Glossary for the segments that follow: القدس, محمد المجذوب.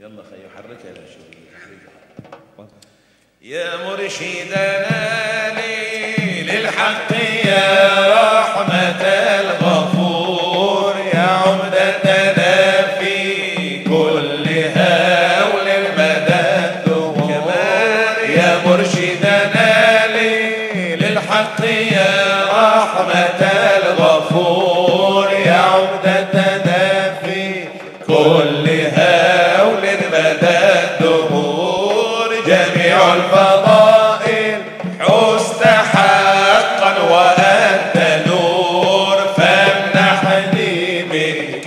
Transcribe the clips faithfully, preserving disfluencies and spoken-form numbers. يلا خيو حركها يا شباب يا مرشدنا للحق يا رحمة الغفور يا عمدتنا في كل هول المدد دهور يا مرشدنا للحق يا رحمة الغفور يا عمدتنا في كل هول المدد دهور جميع الفضائل حقا وأنت نور فامنحني منك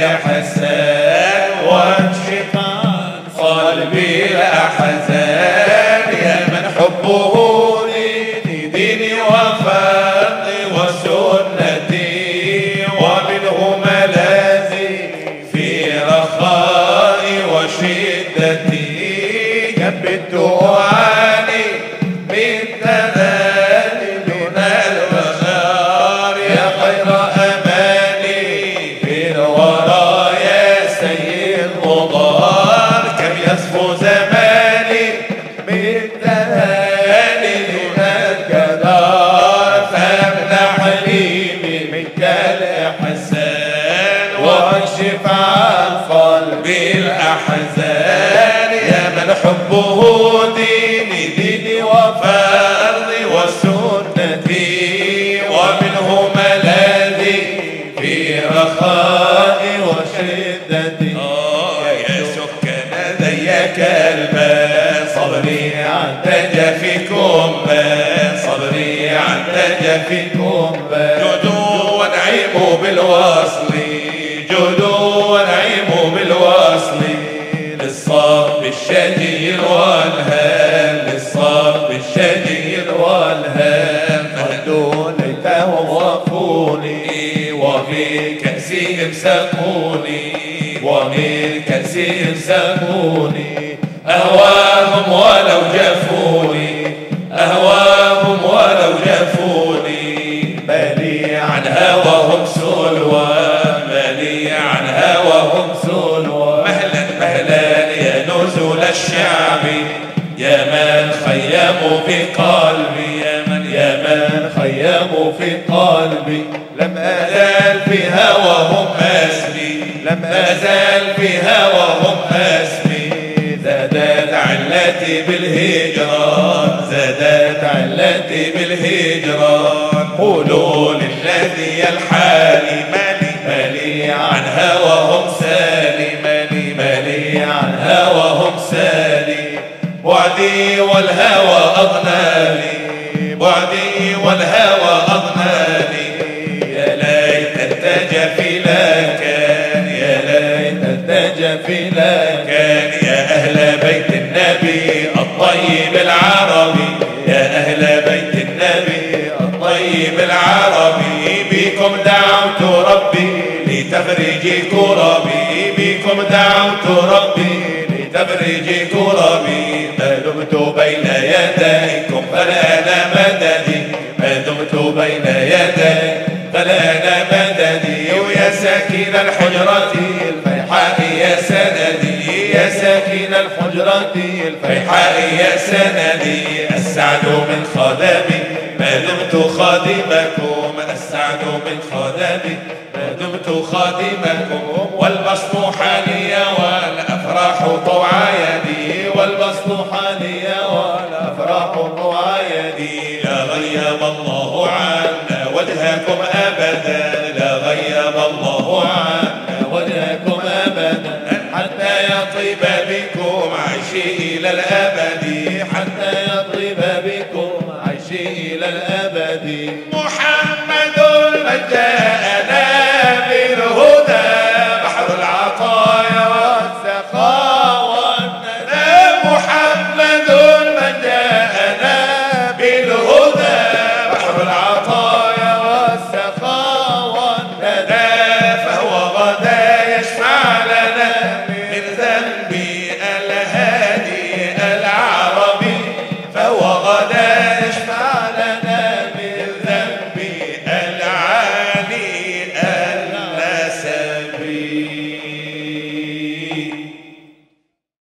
يا حسان وانشق عن قلبي الأحزان يا من حبه لديني وفقي وسنتي ومنه ملاذي في رخائي وشدتي جبته أعاني من تذلل بالأحزان يا من حبه ديني ديني وفرضي وسنتي ومنه ملاذي في رخائي وشدتي يا سكان ذيك الباب صبري عند جفكم صبري عند جفكم جود ونعيم بالوصل جود ونعيم بالوصل للصف الشهير والهام للصف الشهير والهام قالوا ليتهم وقوني ومن كأسهم سقوني ومن كأسهم سقوني أهواهم ولو جفوني أهواهم ولو جفوني بلي عن هواهم سلوى عن هواهم سلوى مهلا مهلا يا نزل الشعب يا من خيموا في قلبي يا من يا من خيموا في قلبي لم أزال في هواهم أسري لم أزال في هواهم أسري زادت علتي بالهجران زادت علتي بالهجران قولوا للذي يلحقني مالي عن هواهم سالي مالي مالي عن هواهم سالي بعدي والهوى أغنالي بعدي والهوى أغنالي يا ليت التجفي لا كان يا ليت التجفي لا كان يا أهل بيت النبي الطيب العربي يا أهل بيت النبي الطيب العربي بكم دعوت ربي لتبرج كربي بكم دعوت ربي لتبرج كربي ما دمت بين يديكم فالآن مددي ما دمت بين يدي فالآن مددي ويا ساكن الحجرة الفيحاء يا سندي يا ساكن الحجرة الفيحاء يا سندي السعد من خدمي ما دمت خادمكم السعد من خدمي دمت خادمكم والبسط حاليا والافراح طوعا يدي والبسط حاليا والافراح طوعا يدي لا غيب الله عنا وجهكم ابدا لا غيب الله عنا وجهكم ابدا حتى يطيب بكم عيشي الى الابد حتى يطيب بكم عيشي الى الابد محمد المجذوب